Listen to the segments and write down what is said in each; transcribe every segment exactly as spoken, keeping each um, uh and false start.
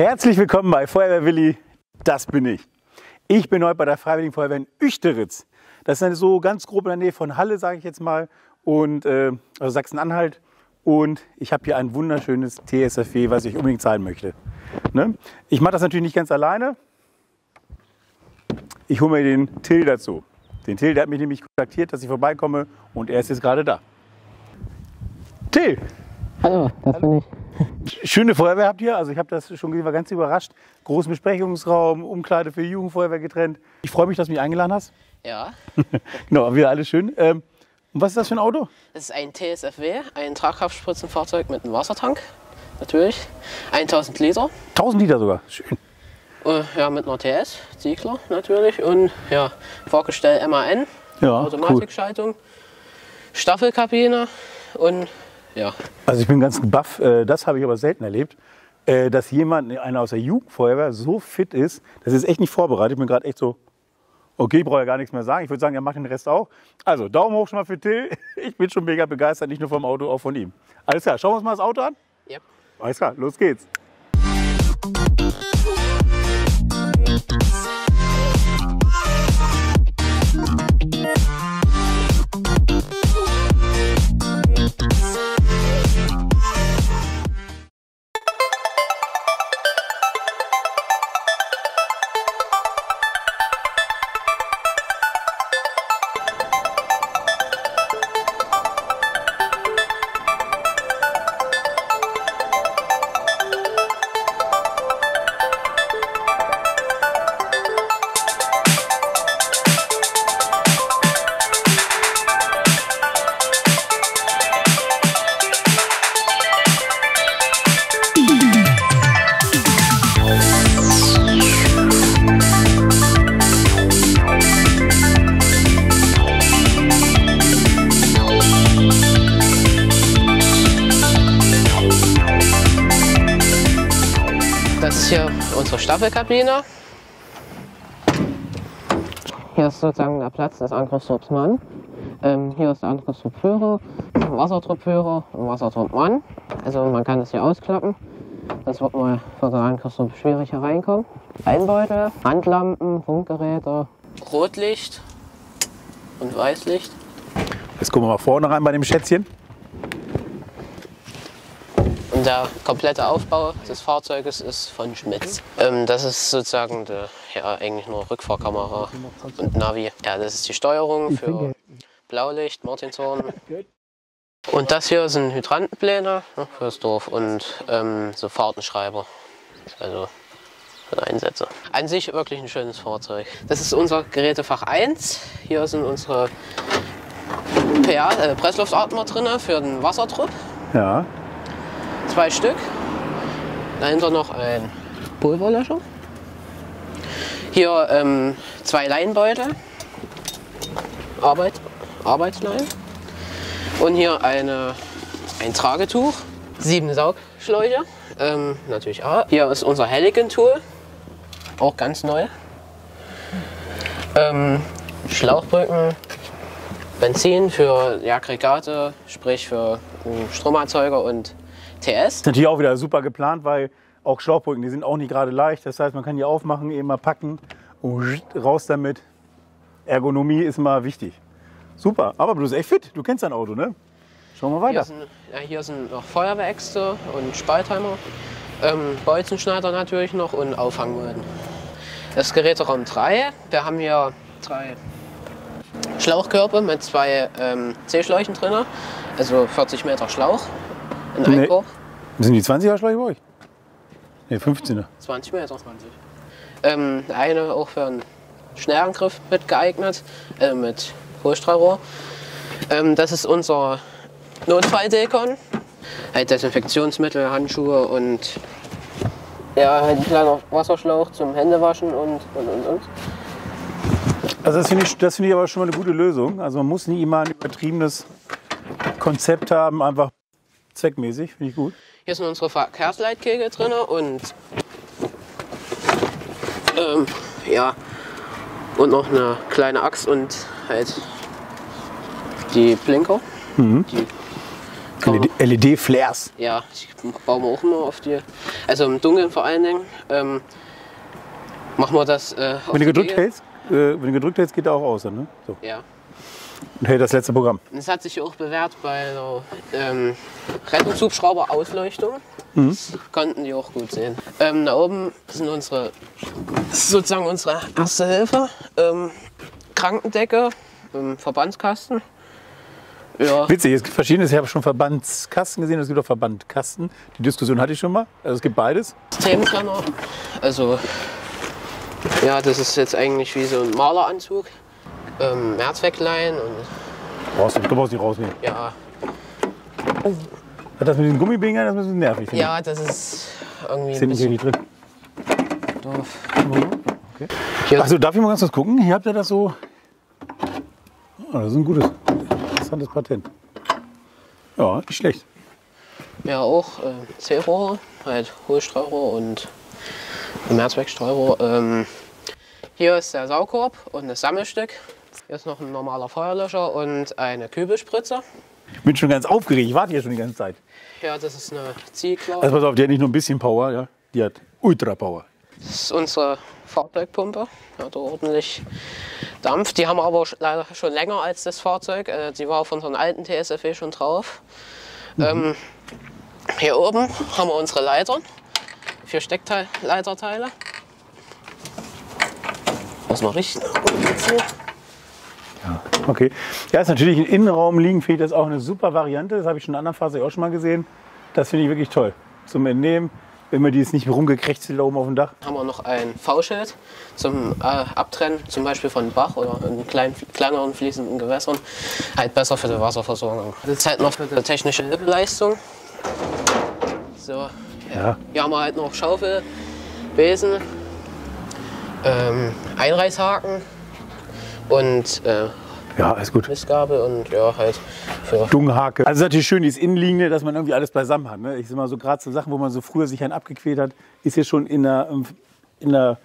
Herzlich willkommen bei Feuerwehr Willi, das bin ich. Ich bin heute bei der Freiwilligen Feuerwehr in Üchteritz. Das ist so ganz grob in der Nähe von Halle, sage ich jetzt mal, und äh, also Sachsen-Anhalt. Und ich habe hier ein wunderschönes T S F W, was ich unbedingt zeigen möchte. Ne? Ich mache das natürlich nicht ganz alleine. Ich hole mir den Till dazu. Den Till, der hat mich nämlich kontaktiert, dass ich vorbeikomme, und er ist jetzt gerade da. Till! Hallo, das Hallo. bin ich. Schöne Feuerwehr habt ihr, also ich habe das schon gesehen, war ganz überrascht. Großen Besprechungsraum, Umkleide für die Jugendfeuerwehr getrennt. Ich freue mich, dass du mich eingeladen hast. Ja. Genau, wieder alles schön. Ähm, und was ist das für ein Auto? Es ist ein T S F W, ein Tragkraftspritzenfahrzeug mit einem Wassertank, natürlich. tausend Liter. tausend Liter sogar, schön. Uh, ja, mit einer T S, Ziegler natürlich, und ja, Fahrgestell M A N, ja, Automatikschaltung, cool. Staffelkabine und ja. Also ich bin ganz baff, das habe ich aber selten erlebt, dass jemand, einer aus der Jugendfeuerwehr, so fit ist, das ist echt nicht vorbereitet. Ich bin gerade echt so, okay, brauche ja gar nichts mehr sagen. Ich würde sagen, er macht den Rest auch. Also Daumen hoch schon mal für Till. Ich bin schon mega begeistert, nicht nur vom Auto, auch von ihm. Alles klar, schauen wir uns mal das Auto an? Ja. Alles klar, los geht's. Unsere Staffelkabine. Hier ist sozusagen der Platz des Angriffstrupps MAN. Ähm, hier ist der Angriffstrupp Führer, Wassertrupp Führer und Wassertrupp MAN. Also man kann das hier ausklappen. Das wird mal für den Angriffstrupp schwierig hereinkommen. Einbeutel, Handlampen, Funkgeräte, Rotlicht und Weißlicht. Jetzt gucken wir mal vorne rein bei dem Schätzchen. Der komplette Aufbau des Fahrzeuges ist von Schmitz. Ähm, das ist sozusagen die, ja, eigentlich nur Rückfahrkamera und Navi. Ja, das ist die Steuerung für Blaulicht, Martinshorn. Und das hier sind Hydrantenpläne, ne, fürs Dorf und ähm, so Fahrtenschreiber. Also für Einsätze. An sich wirklich ein schönes Fahrzeug. Das ist unser Gerätefach eins. Hier sind unsere P A, äh, Pressluftatmer drin für den Wassertrupp. Ja. Zwei Stück, dahinter noch ein Pulverlöscher, hier ähm, zwei Leinbeutel, Arbeit, Arbeitslein, und hier eine, ein Tragetuch, sieben Saugschläuche, ähm, natürlich A. Hier ist unser Helikon-Tool, auch ganz neu, ähm, Schlauchbrücken, Benzin für die Aggregate, sprich für Stromerzeuger und T S. Ist natürlich auch wieder super geplant, weil auch Schlauchbrücken, die sind auch nicht gerade leicht. Das heißt, man kann die aufmachen, eben mal packen und raus damit. Ergonomie ist mal wichtig. Super, aber du bist echt fit. Du kennst dein Auto, ne? Schauen wir weiter. Hier sind, ja, hier sind noch Feuerwehräxte und Spaltheimer, ähm, Bolzenschneider natürlich noch und Auffangmulden. Das ist Geräteraum drei. Wir haben hier drei Schlauchkörper mit zwei ähm, C-Schläuchen drin, also vierzig Meter Schlauch. Nee. Sind die zwanziger Schläuche bei euch? Ne, fünfzehner. zwanzig Meter. zwanzig. Ähm, eine auch für einen Schnellangriff mit geeignet, äh, mit Hohlstrahlrohr. Ähm, das ist unser Notfall-Dekon. Halt Desinfektionsmittel, Handschuhe und ja, halt ein kleiner Wasserschlauch zum Händewaschen und und und. und. Also das finde ich, das finde ich aber schon mal eine gute Lösung. Also man muss nie immer ein übertriebenes Konzept haben, einfach zweckmäßig, finde ich gut. Hier sind unsere Verkehrsleitkegel drin und ähm, ja, und noch eine kleine Axt und halt die Blinker. Mhm. Die L E D-Flares. Ja, die bauen wir auch immer auf die. Also im Dunkeln vor allen Dingen. Ähm, machen wir das. Äh, auf wenn, du gedrückt hältst, äh, wenn du gedrückt hältst, geht er auch aus. Ne? So. Ja. Und hält das letzte Programm. Das hat sich auch bewährt bei so, ähm, Rettungshubschrauber-Ausleuchtung. Mhm. Konnten die auch gut sehen. Ähm, da oben sind unsere, sozusagen unsere Erste Hilfe. Ähm, Krankendecke, ähm, Verbandskasten. Ja. Witzig, es gibt verschiedenes. Ich habe schon Verbandskasten gesehen, es gibt auch Verbandkasten. Die Diskussion hatte ich schon mal. Also es gibt beides. Extremklammer. Also, ja, das ist jetzt eigentlich wie so ein Maleranzug. Ähm, Mehrzwecklein und. Brauchst du, du brauchst nicht rausnehmen. Ja. Oh. Das mit den Gummibingern, das ist ein bisschen nervig. Finde. Ja, das ist irgendwie. Sind hier nicht drin. Doof. Okay. Also darf ich mal ganz kurz gucken? Hier habt ihr das so. Oh, das ist ein gutes, interessantes Patent. Ja, nicht schlecht. Ja, auch äh, C-Rohre, halt Hohlstrahlrohr und Mehrzweckstrahlrohr. Ähm, hier ist der Saukorb und das Sammelstück. Hier ist noch ein normaler Feuerlöscher und eine Kübelspritze. Ich bin schon ganz aufgeregt, ich warte hier schon die ganze Zeit. Ja, das ist eine Ziegler. Also pass auf, die hat nicht nur ein bisschen Power, ja, die hat Ultra-Power. Das ist unsere Fahrzeugpumpe, hat ordentlich Dampf. Die haben wir aber leider schon länger als das Fahrzeug. Die war auf unseren alten T S F W schon drauf. Mhm. Ähm, hier oben haben wir unsere Leitern, vier Steckleiterteile. Muss man richten. Ja, okay. Ja, ist natürlich im Innenraum liegen, finde ich das auch eine super Variante. Das habe ich schon in anderen Fahrzeugen auch schon mal gesehen. Das finde ich wirklich toll zum Entnehmen, wenn man die jetzt nicht rumgekrächzt da oben auf dem Dach. Haben wir noch ein V-Schild zum äh, Abtrennen, zum Beispiel von Bach oder in kleinen, kleineren fließenden Gewässern. Halt besser für die Wasserversorgung. Das ist halt noch für die technische Hilfeleistung. So, ja. Hier haben wir halt noch Schaufel, Besen, ähm, Einreißhaken. Und äh, ja, alles gut. Mistgabel und ja, halt für Dunghake. Also natürlich schön dieses Innenliegende, dass man irgendwie alles beisammen hat. Ne? Ich sag mal so, gerade so Sachen, wo man so früher sich einen abgequält hat, ist hier schon in der, in der,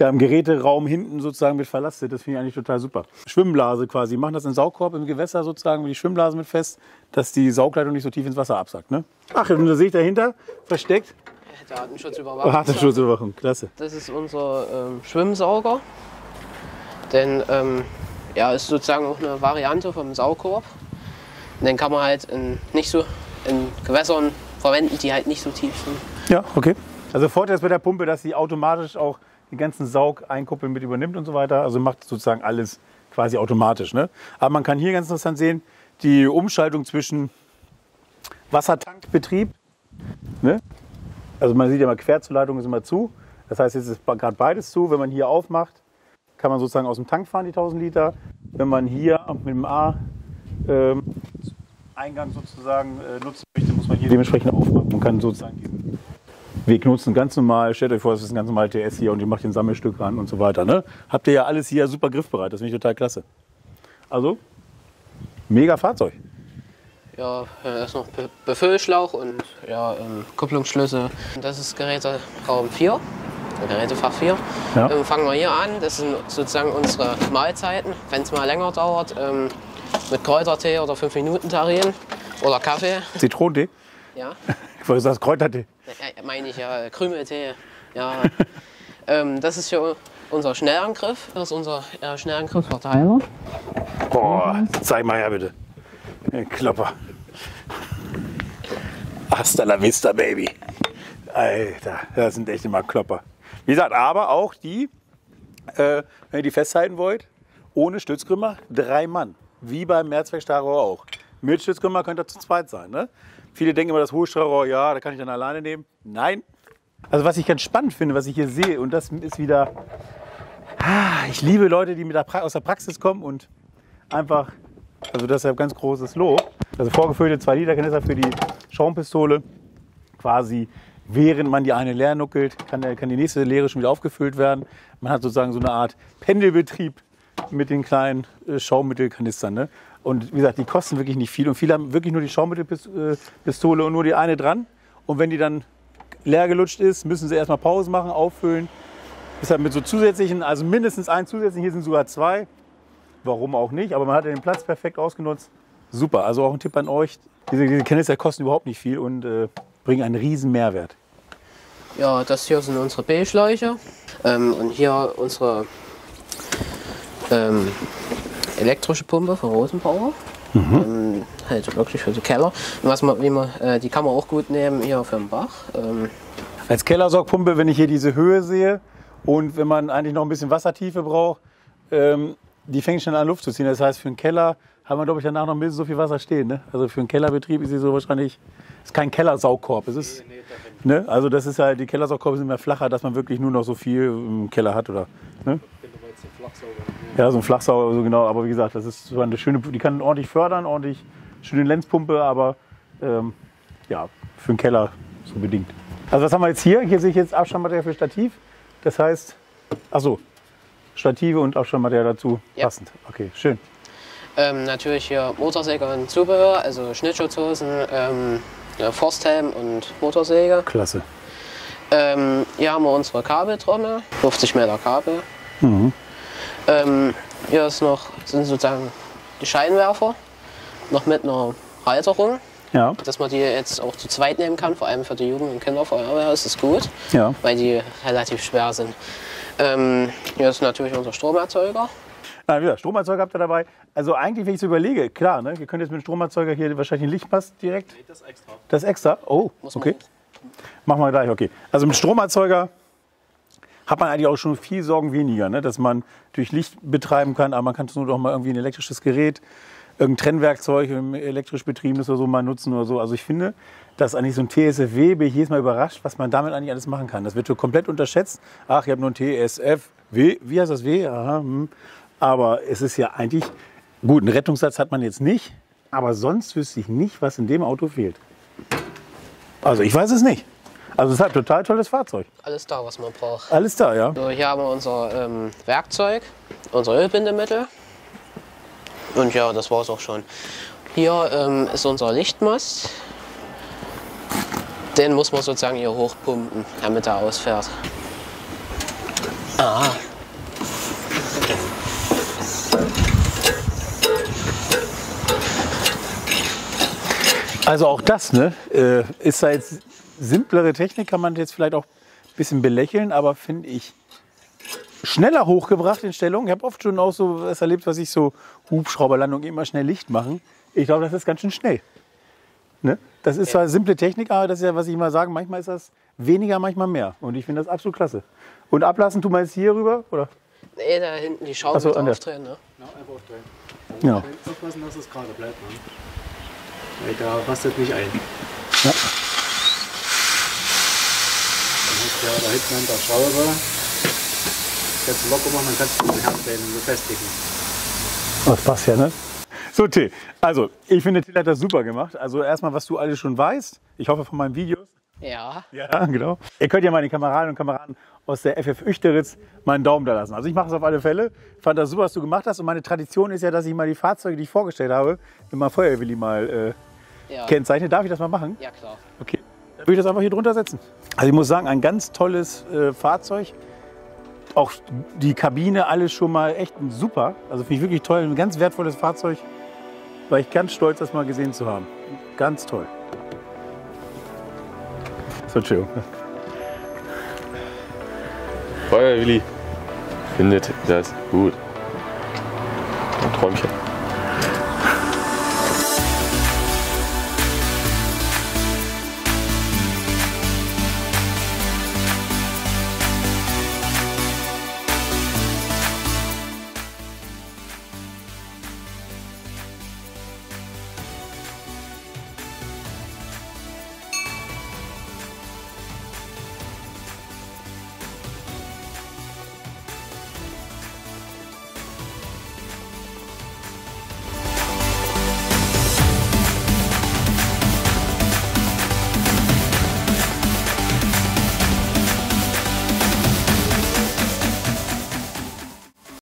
ja, im Geräteraum hinten sozusagen mit verlastet. Das finde ich eigentlich total super. Schwimmblase quasi. Wir machen das in den Saugkorb im Gewässer sozusagen, die Schwimmblase mit fest, dass die Saugleitung nicht so tief ins Wasser absackt. Ne? Ach, und da sehe ich dahinter, versteckt. Datenschutzüberwachung. Datenschutzüberwachung, klasse. Das ist unser ähm, Schwimmsauger. Denn ähm, ja, ist sozusagen auch eine Variante vom Saukorb. Und den kann man halt in, nicht so in Gewässern verwenden, die halt nicht so tief sind. Ja, okay. Also Vorteil ist bei der Pumpe, dass sie automatisch auch den ganzen Saugeinkuppeln mit übernimmt und so weiter. Also macht sozusagen alles quasi automatisch. Ne? Aber man kann hier ganz interessant sehen, die Umschaltung zwischen Wassertankbetrieb. Ne? Also man sieht ja mal, Querzuleitung ist immer zu. Das heißt, jetzt ist gerade beides zu. Wenn man hier aufmacht, kann man sozusagen aus dem Tank fahren, die tausend Liter. Wenn man hier mit dem A-Eingang ähm, sozusagen äh, nutzen möchte, muss man hier dementsprechend aufmachen und kann sozusagen diesen Weg nutzen. Ganz normal, stellt euch vor, das ist ein ganz normaler T S hier und ihr macht den Sammelstück ran und so weiter. Ne? Habt ihr ja alles hier super griffbereit, das finde ich total klasse. Also, mega Fahrzeug. Ja, da ist noch Be Befüllschlauch und ja, ähm, Kupplungsschlüssel. Das ist Geräteraum vier. Gerätefach vier. Ja. Ähm, fangen wir hier an. Das sind sozusagen unsere Mahlzeiten. Wenn es mal länger dauert, ähm, mit Kräutertee oder fünf Minuten Terrinen oder Kaffee. Zitronentee? Ja. Ich wollte sagen, Kräutertee. Ja, meine ich ja, Krümeltee. Ja. ähm, das ist hier unser Schnellangriff. Das ist unser äh, Schnellangriffsverteiler. Boah, zeig mal her bitte. Klopper. Hasta la vista, Baby. Alter, das sind echt immer Klopper. Wie gesagt, aber auch die, äh, wenn ihr die festhalten wollt, ohne Stützkrümmer, drei Mann. Wie beim Mehrzweckstrahlrohr auch. Mit Stützkrümmer könnt ihr zu zweit sein. Ne? Viele denken immer, das Hohlstrahlrohr, ja, da kann ich dann alleine nehmen. Nein. Also was ich ganz spannend finde, was ich hier sehe, und das ist wieder, ah, ich liebe Leute, die mit der aus der Praxis kommen und einfach, also deshalb ganz großes Lob. Also vorgefüllte zwei Liter Kanister für die Schaumpistole quasi. Während man die eine leer nuckelt, kann, der, kann die nächste Leere schon wieder aufgefüllt werden. Man hat sozusagen so eine Art Pendelbetrieb mit den kleinen äh, Schaummittelkanistern. Ne? Und wie gesagt, die kosten wirklich nicht viel. Und viele haben wirklich nur die Schaummittelpistole und nur die eine dran. Und wenn die dann leer gelutscht ist, müssen sie erstmal Pause machen, auffüllen. Deshalb mit so zusätzlichen, also mindestens einen zusätzlichen, hier sind sogar zwei. Warum auch nicht, aber man hat ja den Platz perfekt ausgenutzt. Super, also auch ein Tipp an euch. Diese, diese Kanister kosten überhaupt nicht viel und äh, bringen einen riesen Mehrwert. Ja, das hier sind unsere B-Schläuche ähm, und hier unsere ähm, elektrische Pumpe von Rosenbauer. Mhm. Ähm, halt wirklich für den Keller. Und was man, wie man äh, die kann man auch gut nehmen hier für den Bach. Ähm. Als Kellersaugpumpe, wenn ich hier diese Höhe sehe und wenn man eigentlich noch ein bisschen Wassertiefe braucht, ähm, die fängt schon an Luft zu ziehen. Das heißt, für den Keller haben wir, glaube ich, danach noch ein bisschen so viel Wasser stehen. Ne? Also für einen Kellerbetrieb ist sie so wahrscheinlich, ist kein Kellersaugkorb. Es ist, ne? Also das ist halt, die Kellersaugkorbe sind immer flacher, dass man wirklich nur noch so viel im Keller hat, oder? Ne? Ja, so ein Flachsauger, so genau. Aber wie gesagt, das ist so eine schöne, die kann ordentlich fördern, ordentlich schöne Lenzpumpe, aber ähm, ja, für den Keller so bedingt. Also was haben wir jetzt hier? Hier sehe ich jetzt Abstandmaterial für Stativ. Das heißt, ach so, Stative und Abstandmaterial dazu ja. Passend. Okay, schön. Ähm, natürlich hier Motorsäge und Zubehör, also Schnittschutzhosen, ähm, Forsthelm und Motorsäge. Klasse. Ähm, hier haben wir unsere Kabeltrommel, fünfzig Meter Kabel. Mhm. Ähm, hier ist noch, sind sozusagen die Scheinwerfer, noch mit einer Halterung, ja. Dass man die jetzt auch zu zweit nehmen kann, vor allem für die Jugend- und Kinderfeuerwehr ist das gut, ja. Weil die relativ schwer sind. Ähm, hier ist natürlich unser Stromerzeuger. Na, wieder, Stromerzeuger habt ihr dabei. Also eigentlich, wenn ich es überlege, klar, ne, ihr könnt jetzt mit dem Stromerzeuger hier wahrscheinlich einen Lichtmast direkt. Nee, das extra. Das extra? Oh, muss okay. Man machen wir gleich, okay. Also mit Stromerzeuger hat man eigentlich auch schon viel Sorgen weniger, ne? Dass man durch Licht betreiben kann, aber man kann es nur doch mal irgendwie ein elektrisches Gerät, irgendein Trennwerkzeug, ein elektrisch betriebenes oder so mal nutzen oder so. Also ich finde, dass eigentlich so ein T S F W, bin ich jedes Mal überrascht, was man damit eigentlich alles machen kann. Das wird so komplett unterschätzt. Ach, ich habe nur ein T S F W, wie heißt das W? Aha, hm. Aber es ist ja eigentlich, gut, einen Rettungssatz hat man jetzt nicht, aber sonst wüsste ich nicht, was in dem Auto fehlt. Also ich weiß es nicht. Also es hat ein total tolles Fahrzeug. Alles da, was man braucht. Alles da, ja. So, hier haben wir unser ähm, Werkzeug, unser Ölbindemittel. Und ja, das war es auch schon. Hier ähm, ist unser Lichtmast. Den muss man sozusagen hier hochpumpen, damit er ausfährt. Ah. Also auch das, ne, ist da jetzt simplere Technik, kann man jetzt vielleicht auch ein bisschen belächeln, aber finde ich schneller hochgebracht in Stellung. Ich habe oft schon auch so was erlebt, was ich so Hubschrauberlandung immer schnell Licht machen. Ich glaube, das ist ganz schön schnell. Ne? Das ist zwar simple Technik, aber das ist ja, was ich immer sage, manchmal ist das weniger, manchmal mehr. Und ich finde das absolut klasse. Und ablassen tun wir jetzt hier rüber, oder? Nee, da hinten die Schraube so, aufdrehen, ne? Ja, einfach aufdrehen. Dann ja. Aufpassen, dass es gerade bleibt, ne? Weil da rastet nicht ein. Ja. Ja, da hinten an der Schraube kannst du locker machen, dann kannst du den Herzbein befestigen. Das passt ja, ne? So, Till, also ich finde, Till hat das super gemacht. Also erstmal, was du alles schon weißt, ich hoffe von meinen Videos. Ja. Ja, genau. Ihr könnt ja mal den Kameraden und Kameraden aus der F F Üchteritz meinen Daumen da lassen. Also ich mache es auf alle Fälle. Fand das super, was du gemacht hast. Und meine Tradition ist ja, dass ich mal die Fahrzeuge, die ich vorgestellt habe, mit meinem Feuerwehr Willi mal äh, ja. kennzeichne. Darf ich das mal machen? Ja, klar. Okay. Dann würde ich das einfach hier drunter setzen. Also ich muss sagen, ein ganz tolles äh, Fahrzeug. Auch die Kabine, alles schon mal echt super. Also finde ich wirklich toll. Ein ganz wertvolles Fahrzeug. War ich ganz stolz, das mal gesehen zu haben. Ganz toll. So, Entschuldigung. Feuerwehr Willi findet das gut. Ein Träumchen.